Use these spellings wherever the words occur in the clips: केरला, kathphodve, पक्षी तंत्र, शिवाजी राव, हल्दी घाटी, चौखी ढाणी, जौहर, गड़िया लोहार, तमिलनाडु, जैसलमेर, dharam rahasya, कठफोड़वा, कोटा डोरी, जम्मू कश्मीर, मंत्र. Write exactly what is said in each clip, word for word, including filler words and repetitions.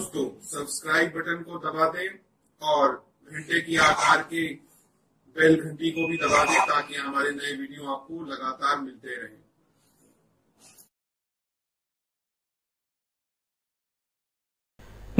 दोस्तों subscribe button को दबा दें और घंटे की आकार के बेल घंटी को भी दबा दें ताकि हमारे नए वीडियो आपको लगातार मिलते रहें।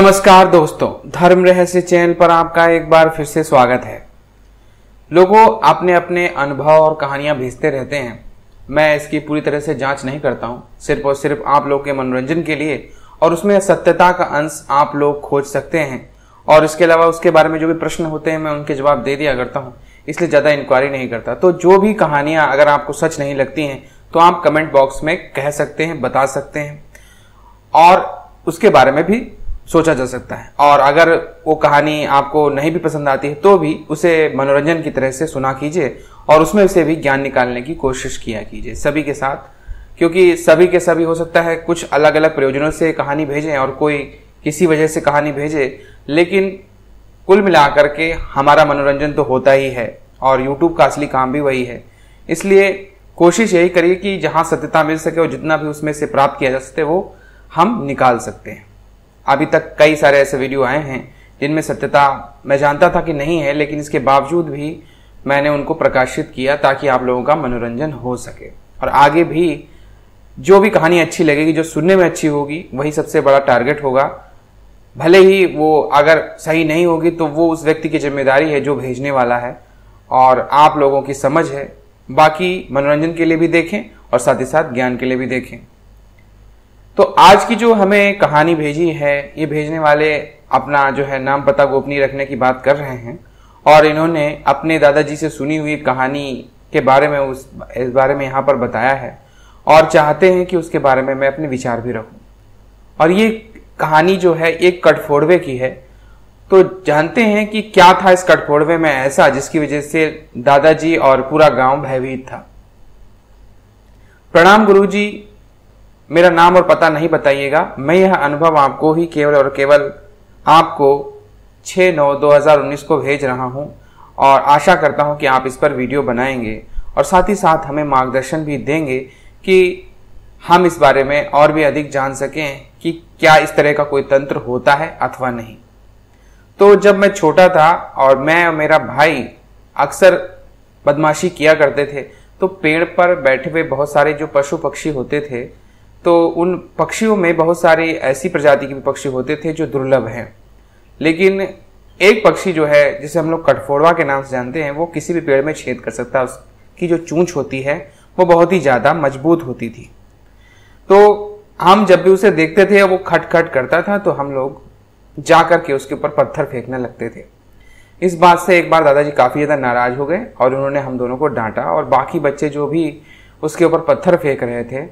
नमस्कार दोस्तों, धर्म रहस्य चैनल पर आपका एक बार फिर से स्वागत है। लोगों अपने अपने अनुभव और कहानियां भेजते रहते हैं। मैं इसकी पूरी तरह से जांच नहीं करता हूं, सिर्फ और सिर्फ आप लोग के मनोरंजन के लिए, और उसमें सत्यता का अंश आप लोग खोज सकते हैं। और इसके अलावा उसके बारे में जो भी प्रश्न होते हैं मैं उनके जवाब दे दिया करता हूँ, इसलिए ज़्यादा इंक्वायरी नहीं करता। तो जो भी कहानियाँ अगर आपको सच नहीं लगती हैं तो आप कमेंट बॉक्स में कह सकते हैं, बता सकते हैं और उसके बारे में भी सोचा जा सकता है। और अगर वो कहानी आपको नहीं भी पसंद आती है तो भी उसे मनोरंजन की तरह से सुना कीजिए और उसमें से भी ज्ञान निकालने की कोशिश किया कीजिए सभी के साथ, क्योंकि सभी के सभी हो सकता है कुछ अलग अलग प्रयोजनों से कहानी भेजें और कोई किसी वजह से कहानी भेजे, लेकिन कुल मिलाकर के हमारा मनोरंजन तो होता ही है और यूट्यूब का असली काम भी वही है। इसलिए कोशिश यही करिए कि जहाँ सत्यता मिल सके और जितना भी उसमें से प्राप्त किया जा सके वो हम निकाल सकते हैं। अभी तक कई सारे ऐसे वीडियो आए हैं जिनमें सत्यता मैं जानता था कि नहीं है, लेकिन इसके बावजूद भी मैंने उनको प्रकाशित किया ताकि आप लोगों का मनोरंजन हो सके। और आगे भी जो भी कहानी अच्छी लगेगी, जो सुनने में अच्छी होगी, वही सबसे बड़ा टारगेट होगा। भले ही वो अगर सही नहीं होगी तो वो उस व्यक्ति की जिम्मेदारी है जो भेजने वाला है और आप लोगों की समझ है। बाकी मनोरंजन के लिए भी देखें और साथ ही साथ ज्ञान के लिए भी देखें। तो आज की जो हमें कहानी भेजी है, ये भेजने वाले अपना जो है नाम पता गोपनीय रखने की बात कर रहे हैं और इन्होंने अपने दादाजी से सुनी हुई कहानी के बारे में उस इस बारे में यहाँ पर बताया है और चाहते हैं कि उसके बारे में मैं अपने विचार भी रखूँ। और ये कहानी जो है एक कठफोड़वे की है। तो जानते हैं कि क्या था इस कठफोड़वे में ऐसा जिसकी वजह से दादाजी और पूरा गाँव भयभीत था। प्रणाम गुरु जी, मेरा नाम और पता नहीं बताइएगा, मैं यह अनुभव आपको ही केवल और केवल आपको छः नौ दो हज़ार उन्नीस को भेज रहा हूं और आशा करता हूं कि आप इस पर वीडियो बनाएंगे और साथ ही साथ हमें मार्गदर्शन भी देंगे कि हम इस बारे में और भी अधिक जान सकें कि क्या इस तरह का कोई तंत्र होता है अथवा नहीं। तो जब मैं छोटा था और मैं और मेरा भाई अक्सर बदमाशी किया करते थे, तो पेड़ पर बैठे हुए बहुत सारे जो पशु पक्षी होते थे, तो उन पक्षियों में बहुत सारे ऐसी प्रजाति के पक्षी होते थे जो दुर्लभ हैं। लेकिन एक पक्षी जो है जिसे हम लोग कठफोड़वा के नाम से जानते हैं, वो किसी भी पेड़ में छेद कर सकता है। उसकी जो चोंच होती है वो बहुत ही ज़्यादा मजबूत होती थी। तो हम जब भी उसे देखते थे वो खट खट करता था, तो हम लोग जा कर के उसके ऊपर पत्थर फेंकने लगते थे। इस बात से एक बार दादाजी काफ़ी ज़्यादा नाराज़ हो गए और उन्होंने हम दोनों को डांटा और बाकी बच्चे जो भी उसके ऊपर पत्थर फेंक रहे थे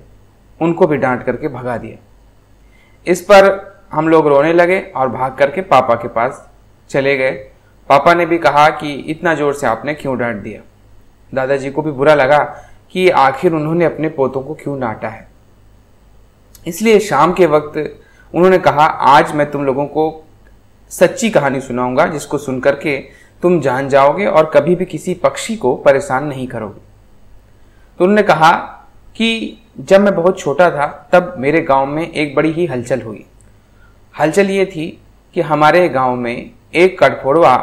उनको भी डांट करके भगा दिया। इस पर हम लोग रोने लगे और भाग करके पापा के पास चले गए। पापा ने भी कहा कि इतना ज़ोर से आपने क्यों डांट दिया। दादाजी को भी बुरा लगा कि आखिर उन्होंने अपने पोतों को क्यों डांटा है। इसलिए शाम के वक्त उन्होंने कहा, आज मैं तुम लोगों को सच्ची कहानी सुनाऊंगा जिसको सुन करके तुम जान जाओगे और कभी भी किसी पक्षी को परेशान नहीं करोगे। तो उन्होंने कहा कि जब मैं बहुत छोटा था तब मेरे गांव में एक बड़ी ही हलचल हुई। हलचल ये थी कि हमारे गांव में एक कठफोड़वा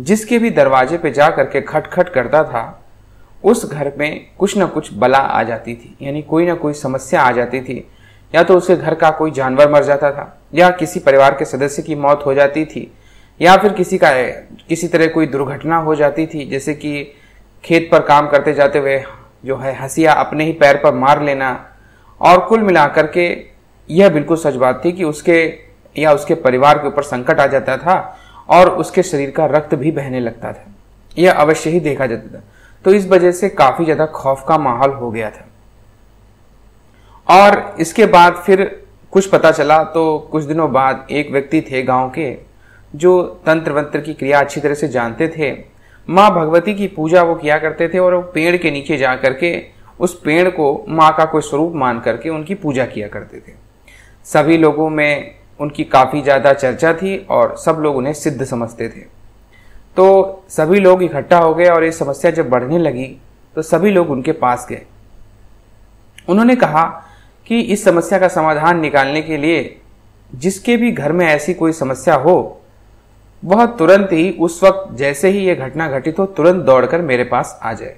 जिसके भी दरवाजे पे जा करके खटखट करता था, उस घर में कुछ ना कुछ बला आ जाती थी, यानी कोई ना कोई समस्या आ जाती थी। या तो उसके घर का कोई जानवर मर जाता था, या किसी परिवार के सदस्य की मौत हो जाती थी, या फिर किसी का किसी तरह कोई दुर्घटना हो जाती थी, जैसे कि खेत पर काम करते जाते हुए जो है हंसिया अपने ही पैर पर मार लेना। और कुल मिलाकर के यह बिल्कुल सच बात थी कि उसके या उसके परिवार के ऊपर संकट आ जाता था और उसके शरीर का रक्त भी बहने लगता था, यह अवश्य ही देखा जाता था। तो इस वजह से काफ़ी ज़्यादा खौफ का माहौल हो गया था। और इसके बाद फिर कुछ पता चला तो कुछ दिनों बाद एक व्यक्ति थे गाँव के जो तंत्र वंत्र की क्रिया अच्छी तरह से जानते थे। माँ भगवती की पूजा वो किया करते थे और वो पेड़ के नीचे जा करके उस पेड़ को माँ का कोई स्वरूप मान करके उनकी पूजा किया करते थे। सभी लोगों में उनकी काफ़ी ज़्यादा चर्चा थी और सब लोग उन्हें सिद्ध समझते थे। तो सभी लोग इकट्ठा हो गए और ये समस्या जब बढ़ने लगी तो सभी लोग उनके पास गए। उन्होंने कहा कि इस समस्या का समाधान निकालने के लिए जिसके भी घर में ऐसी कोई समस्या हो वह तुरंत ही उस वक्त जैसे ही यह घटना घटित हो तुरंत दौड़कर मेरे पास आ जाए,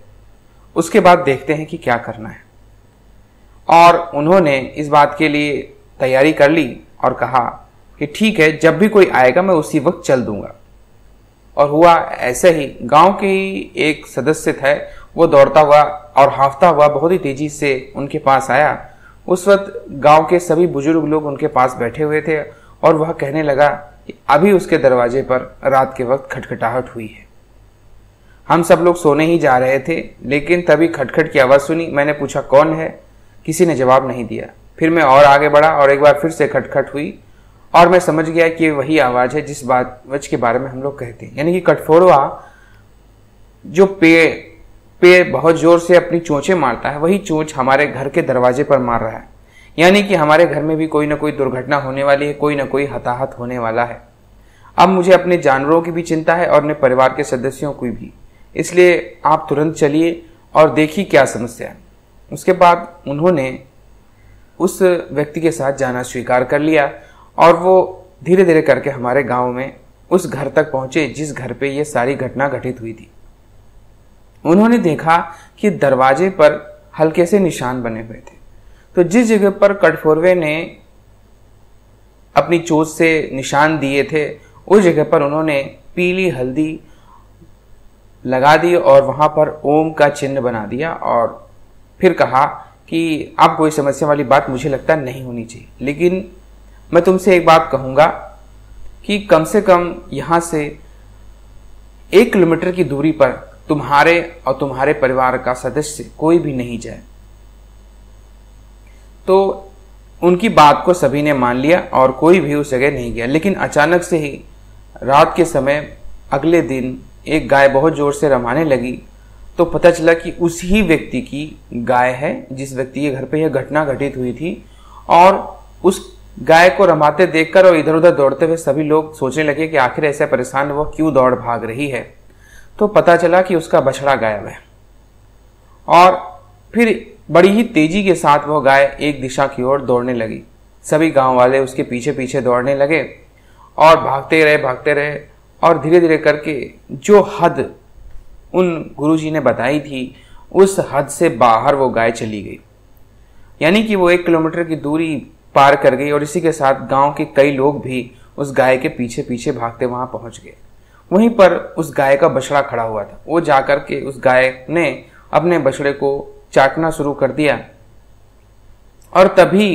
उसके बाद देखते हैं कि क्या करना है। और उन्होंने इस बात के लिए तैयारी कर ली और कहा कि ठीक है, जब भी कोई आएगा मैं उसी वक्त चल दूंगा। और हुआ ऐसे ही, गांव के ही एक सदस्य था, वो दौड़ता हुआ और हांफता हुआ बहुत ही तेजी से उनके पास आया। उस वक्त गांव के सभी बुजुर्ग लोग उनके पास बैठे हुए थे और वह कहने लगा कि अभी उसके दरवाजे पर रात के वक्त खटखटाहट हुई है। हम सब लोग सोने ही जा रहे थे, लेकिन तभी खटखट की आवाज़ सुनी। मैंने पूछा कौन है, किसी ने जवाब नहीं दिया। फिर मैं और आगे बढ़ा और एक बार फिर से खटखट हुई और मैं समझ गया कि वही आवाज़ है जिस बात वज के बारे में हम लोग कहते हैं, यानी कि कठफोड़वा जो पेड़ पेड़ बहुत जोर से अपनी चोंचें मारता है, वही चोंच हमारे घर के दरवाजे पर मार रहा है। यानी कि हमारे घर में भी कोई ना कोई दुर्घटना होने वाली है, कोई ना कोई हताहत होने वाला है। अब मुझे अपने जानवरों की भी चिंता है और अपने परिवार के सदस्यों की भी, इसलिए आप तुरंत चलिए और देखिए क्या समस्या है। उसके बाद उन्होंने उस व्यक्ति के साथ जाना स्वीकार कर लिया और वो धीरे धीरे करके हमारे गांव में उस घर तक पहुंचे जिस घर पे ये सारी घटना घटित हुई थी। उन्होंने देखा कि दरवाजे पर हल्के से निशान बने हुए थे, तो जिस जगह पर कठफोड़वे ने अपनी चोट से निशान दिए थे उस जगह पर उन्होंने पीली हल्दी लगा दी और वहां पर ओम का चिन्ह बना दिया और फिर कहा कि आप कोई समस्या वाली बात मुझे लगता नहीं होनी चाहिए, लेकिन मैं तुमसे एक बात कहूँगा कि कम से कम यहाँ से एक किलोमीटर की दूरी पर तुम्हारे और तुम्हारे परिवार का सदस्य कोई भी नहीं जाए। तो उनकी बात को सभी ने मान लिया और कोई भी उस जगह नहीं गया। लेकिन अचानक से ही रात के समय अगले दिन एक गाय बहुत जोर से रमाने लगी, तो पता चला कि उसी व्यक्ति की गाय है जिस व्यक्ति के घर पे यह घटना घटित हुई थी। और उस गाय को रमाते देखकर और इधर उधर दौड़ते हुए सभी लोग सोचने लगे कि आखिर ऐसे परेशान वह क्यों दौड़ भाग रही है। तो पता चला कि उसका बछड़ा गायब है और फिर बड़ी ही तेजी के साथ वह गाय एक दिशा की ओर दौड़ने लगी। सभी गांव वाले उसके पीछे पीछे दौड़ने लगे और भागते रहे भागते रहे और धीरे धीरे करके जो हद उन गुरुजी ने बताई थी उस हद से बाहर वो गाय चली गई, यानी कि वो एक किलोमीटर की दूरी पार कर गई। और इसी के साथ गांव के कई लोग भी उस गाय के पीछे पीछे भागते वहां पहुंच गए। वहीं पर उस गाय का बछड़ा खड़ा हुआ था, वो जाकर के उस गाय ने अपने बछड़े को चाटना शुरू कर दिया और तभी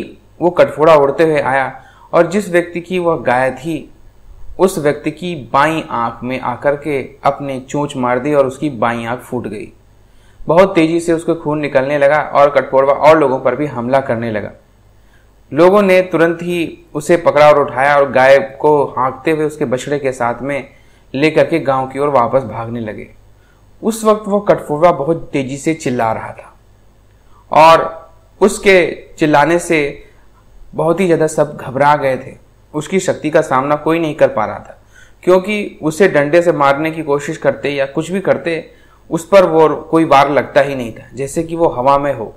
वो कठफोड़ा उड़ते हुए आया और जिस व्यक्ति की वह गाय थी उस व्यक्ति की बाईं आंख में आकर के अपने चोंच मार दी और उसकी बाईं आंख फूट गई। बहुत तेजी से उसको खून निकलने लगा और कठफोड़वा और लोगों पर भी हमला करने लगा। लोगों ने तुरंत ही उसे पकड़ा और उठाया और गाय को हाँकते हुए उसके बछड़े के साथ में लेकर के गांव की ओर वापस भागने लगे। उस वक्त वो कठफोड़वा बहुत तेजी से चिल्ला रहा था और उसके चिल्लाने से बहुत ही ज़्यादा सब घबरा गए थे। उसकी शक्ति का सामना कोई नहीं कर पा रहा था, क्योंकि उसे डंडे से मारने की कोशिश करते या कुछ भी करते उस पर वो कोई वार लगता ही नहीं था, जैसे कि वो हवा में हो।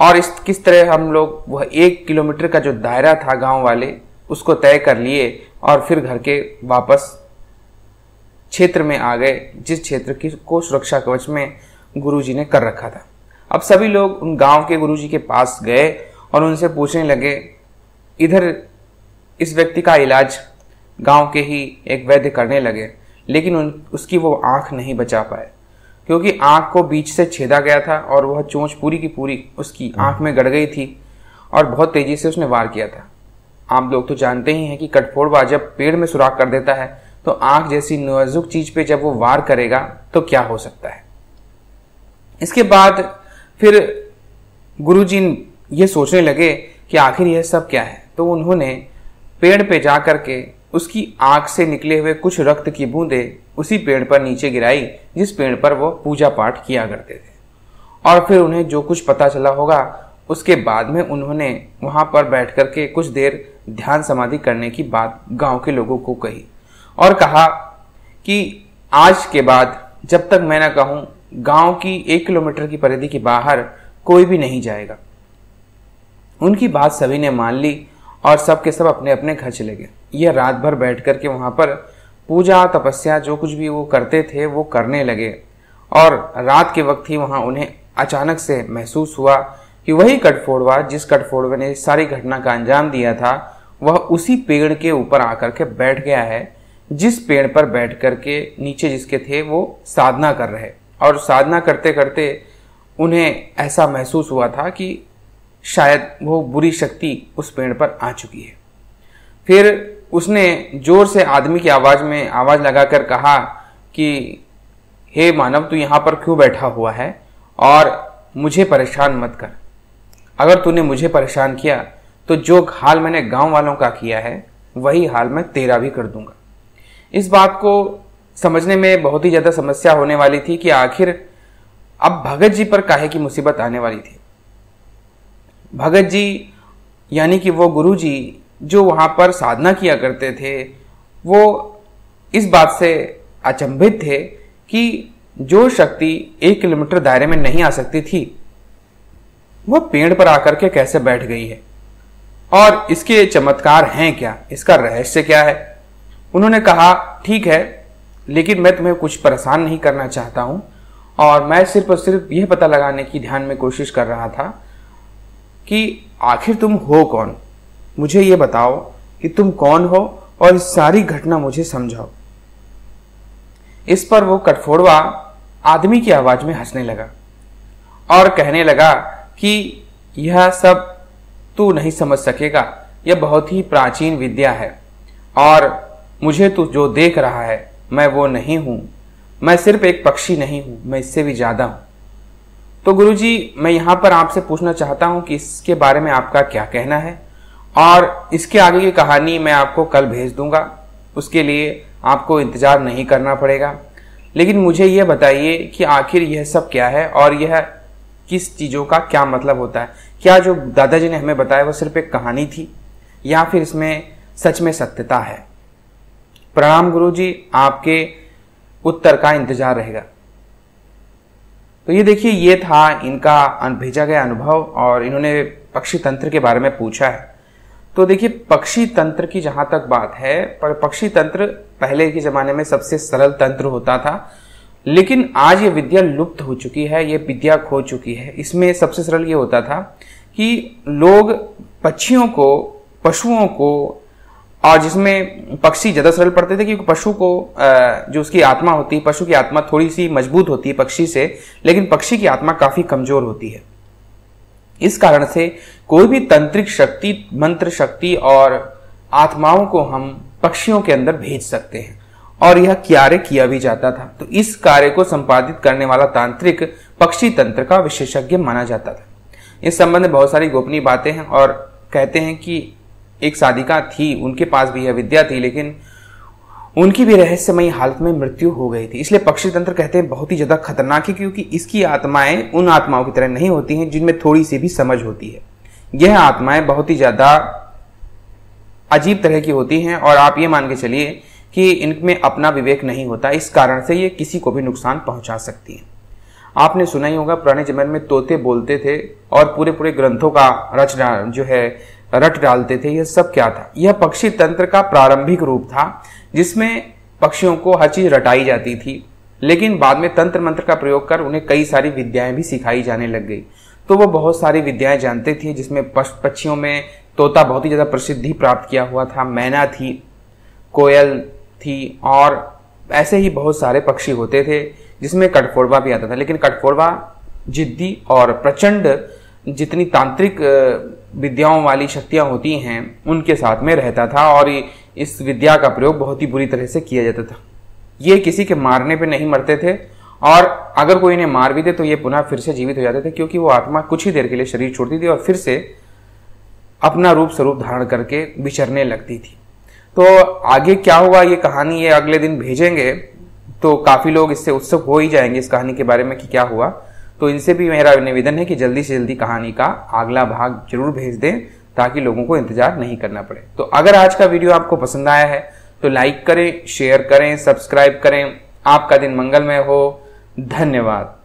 और इस किस तरह हम लोग वह एक किलोमीटर का जो दायरा था गाँव वाले उसको तय कर लिए और फिर घर के वापस क्षेत्र में आ गए जिस क्षेत्र की को सुरक्षा कवच में गुरुजी ने कर रखा था। अब सभी लोग उन गांव के गुरुजी के पास गए और उनसे पूछने लगे, इधर इस व्यक्ति का इलाज गांव के ही एक वैद्य करने लगे, लेकिन उन उसकी वो आंख नहीं बचा पाए, क्योंकि आंख को बीच से छेदा गया था और वह चोंच पूरी की पूरी उसकी आंख में गड़ गई थी और बहुत तेजी से उसने वार किया था। आप लोग तो जानते ही हैं कि कठफोड़वा जब पेड़ में सुराख कर देता है तो आंख जैसी नाजुक चीज पे जब वो वार करेगा तो क्या हो सकता है। इसके बाद फिर गुरुजी ये सोचने लगे कि आखिर यह सब क्या है, तो उन्होंने पेड़ पे जा करके उसकी आंख से निकले हुए कुछ रक्त की बूंदें उसी पेड़ पर नीचे गिराई जिस पेड़ पर वो पूजा पाठ किया करते थे। और फिर उन्हें जो कुछ पता चला होगा उसके बाद में उन्होंने वहां पर बैठ करके कुछ देर ध्यान समाधि करने की बात गाँव के लोगों को कही और कहा कि आज के बाद जब तक मैं ना कहूँ गांव की एक किलोमीटर की परिधि के बाहर कोई भी नहीं जाएगा। उनकी बात सभी ने मान ली और सब के सब अपने अपने घर चले गए। यह रात भर बैठ कर के वहाँ पर पूजा तपस्या जो कुछ भी वो करते थे वो करने लगे। और रात के वक्त ही वहाँ उन्हें अचानक से महसूस हुआ कि वही कठफोड़वा जिस कठफोड़वे ने सारी घटना का अंजाम दिया था वह उसी पेड़ के ऊपर आकर के बैठ गया है, जिस पेड़ पर बैठ कर के नीचे जिसके थे वो साधना कर रहे। और साधना करते करते उन्हें ऐसा महसूस हुआ था कि शायद वो बुरी शक्ति उस पेड़ पर आ चुकी है। फिर उसने जोर से आदमी की आवाज़ में आवाज़ लगाकर कहा कि हे मानव, तू यहाँ पर क्यों बैठा हुआ है और मुझे परेशान मत कर। अगर तूने मुझे परेशान किया तो जो हाल मैंने गांव वालों का किया है वही हाल मैं तेरा भी कर दूंगा। इस बात को समझने में बहुत ही ज़्यादा समस्या होने वाली थी कि आखिर अब भगत जी पर काहे की मुसीबत आने वाली थी। भगत जी यानी कि वो गुरु जी जो वहाँ पर साधना किया करते थे वो इस बात से अचंभित थे कि जो शक्ति एक किलोमीटर दायरे में नहीं आ सकती थी वह पेड़ पर आकर के कैसे बैठ गई है और इसके चमत्कार हैं क्या, इसका रहस्य क्या है। उन्होंने कहा ठीक है, लेकिन मैं तुम्हें कुछ परेशान नहीं करना चाहता हूँ और मैं सिर्फ और सिर्फ यह पता लगाने की ध्यान में कोशिश कर रहा था कि आखिर तुम हो कौन। मुझे ये बताओ कि तुम कौन हो और इस सारी घटना मुझे समझाओ। इस पर वो कठफोड़वा आदमी की आवाज़ में हंसने लगा और कहने लगा कि यह सब तू नहीं समझ सकेगा, यह बहुत ही प्राचीन विद्या है और मुझे तू जो देख रहा है मैं वो नहीं हूँ, मैं सिर्फ एक पक्षी नहीं हूँ, मैं इससे भी ज़्यादा हूँ। तो गुरुजी, मैं यहाँ पर आपसे पूछना चाहता हूँ कि इसके बारे में आपका क्या कहना है और इसके आगे की कहानी मैं आपको कल भेज दूँगा, उसके लिए आपको इंतज़ार नहीं करना पड़ेगा। लेकिन मुझे यह बताइए कि आखिर यह सब क्या है और यह किस चीज़ों का क्या मतलब होता है। क्या जो दादाजी ने हमें बताया वो सिर्फ एक कहानी थी या फिर इसमें सच में सत्यता है। प्रणाम गुरुजी, आपके उत्तर का इंतजार रहेगा। तो ये देखिए, ये था इनका भेजा गया अनुभव और इन्होंने पक्षी तंत्र के बारे में पूछा है। तो देखिए, पक्षी तंत्र की जहाँ तक बात है, पर पक्षी तंत्र पहले के ज़माने में सबसे सरल तंत्र होता था, लेकिन आज ये विद्या लुप्त हो चुकी है, ये विद्या खो चुकी है। इसमें सबसे सरल ये होता था कि लोग पक्षियों को, पशुओं को, और जिसमें पक्षी ज़्यादा सरल पड़ते थे क्योंकि पशु को जो उसकी आत्मा होती है, पशु की आत्मा थोड़ी सी मजबूत होती है पक्षी से, लेकिन पक्षी की आत्मा काफ़ी कमज़ोर होती है। इस कारण से कोई भी तंत्रिक शक्ति, मंत्र शक्ति और आत्माओं को हम पक्षियों के अंदर भेज सकते हैं और यह कार्य किया भी जाता था। तो इस कार्य को संपादित करने वाला तांत्रिक पक्षी तंत्र का विशेषज्ञ माना जाता था। इस संबंध में बहुत सारी गोपनीय बातें हैं और कहते हैं कि एक साधिका थी, उनके पास भी यह विद्या थी, लेकिन उनकी भी रहस्यमयी हालत में मृत्यु हो गई थी। इसलिए पक्षी तंत्र कहते हैं बहुत ही ज़्यादा खतरनाक है, क्योंकि इसकी आत्माएं उन आत्माओं की तरह नहीं होती हैं जिनमें थोड़ी सी भी समझ होती है। यह आत्माएं बहुत ही ज़्यादा अजीब तरह की होती हैं और आप ये मान के चलिए कि इनमें अपना विवेक नहीं होता। इस कारण से ये किसी को भी नुकसान पहुँचा सकती हैं। आपने सुना ही होगा, पुराने ज़माने में तोते बोलते थे और पूरे पूरे ग्रंथों का रचना जो है रट डालते थे। यह सब क्या था? यह पक्षी तंत्र का प्रारंभिक रूप था जिसमें पक्षियों को हर चीज़ रटाई जाती थी, लेकिन बाद में तंत्र मंत्र का प्रयोग कर उन्हें कई सारी विद्याएं भी सिखाई जाने लग गई। तो वो बहुत सारी विद्याएं जानते थे, जिसमें पक्षियों में तोता बहुत ही ज़्यादा प्रसिद्धि प्राप्त किया हुआ था, मैना थी, कोयल थी और ऐसे ही बहुत सारे पक्षी होते थे जिसमें कठफोड़वा भी आता था। लेकिन कठफोड़वा जिद्दी और प्रचंड जितनी तांत्रिक विद्याओं वाली शक्तियाँ होती हैं उनके साथ में रहता था और इस विद्या का प्रयोग बहुत ही बुरी तरह से किया जाता था। ये किसी के मारने पे नहीं मरते थे और अगर कोई इन्हें मार भी दे तो ये पुनः फिर से जीवित हो जाते थे, क्योंकि वो आत्मा कुछ ही देर के लिए शरीर छोड़ती थी और फिर से अपना रूप स्वरूप धारण करके विचरने लगती थी। तो आगे क्या हुआ, ये कहानी ये अगले दिन भेजेंगे, तो काफ़ी लोग इससे उत्सुक हो ही जाएंगे इस कहानी के बारे में कि क्या हुआ। तो इनसे भी मेरा निवेदन है कि जल्दी से जल्दी कहानी का अगला भाग जरूर भेज दें ताकि लोगों को इंतजार नहीं करना पड़े। तो अगर आज का वीडियो आपको पसंद आया है तो लाइक करें, शेयर करें, सब्सक्राइब करें। आपका दिन मंगलमय हो। धन्यवाद।